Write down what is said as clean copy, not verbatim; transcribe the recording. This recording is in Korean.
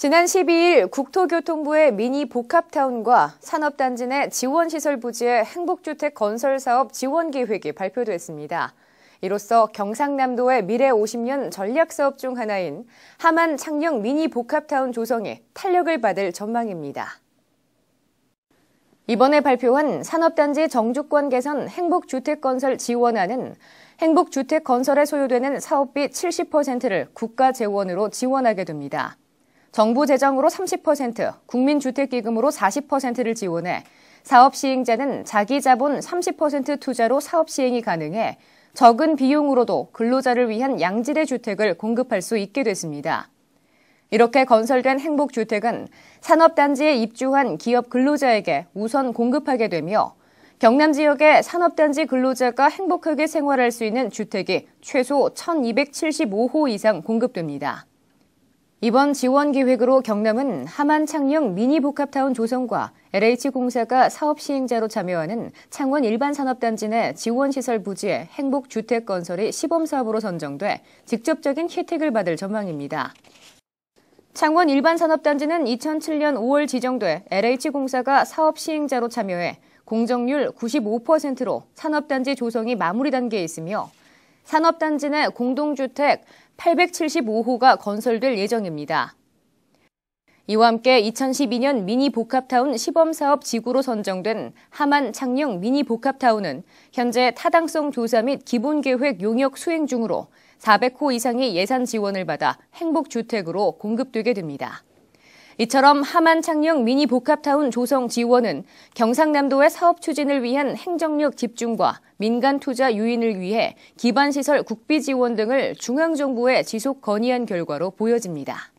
지난 12일 국토교통부의 미니복합타운과 산업단지 내 지원시설 부지의 행복주택 건설사업 지원계획이 발표됐습니다. 이로써 경상남도의 미래 50년 전략사업 중 하나인 함안 창녕 미니복합타운 조성에 탄력을 받을 전망입니다. 이번에 발표한 산업단지 정주권 개선 행복주택 건설 지원안은 행복주택 건설에 소요되는 사업비 70%를 국가 재원으로 지원하게 됩니다. 정부 재정으로 30%, 국민주택기금으로 40%를 지원해 사업 시행자는 자기 자본 30% 투자로 사업 시행이 가능해 적은 비용으로도 근로자를 위한 양질의 주택을 공급할 수 있게 됐습니다. 이렇게 건설된 행복주택은 산업단지에 입주한 기업 근로자에게 우선 공급하게 되며 경남 지역의 산업단지 근로자가 행복하게 생활할 수 있는 주택이 최소 1,275호 이상 공급됩니다. 이번 지원 계획으로 경남은 함안 창녕 미니복합타운 조성과 LH공사가 사업 시행자로 참여하는 창원일반산업단지 내 지원시설 부지의 행복주택 건설이 시범사업으로 선정돼 직접적인 혜택을 받을 전망입니다. 창원일반산업단지는 2007년 5월 지정돼 LH공사가 사업 시행자로 참여해 공정률 95%로 산업단지 조성이 마무리 단계에 있으며 산업단지 내 공동주택 875호가 건설될 예정입니다. 이와 함께 2012년 미니복합타운 시범사업 지구로 선정된 함안 창녕 미니복합타운은 현재 타당성 조사 및 기본계획 용역 수행 중으로 400호 이상의 예산 지원을 받아 행복주택으로 공급되게 됩니다. 이처럼 함안 창녕 미니복합타운 조성 지원은 경상남도의 사업 추진을 위한 행정력 집중과 민간 투자 유인을 위해 기반시설 국비 지원 등을 중앙정부에 지속 건의한 결과로 보여집니다.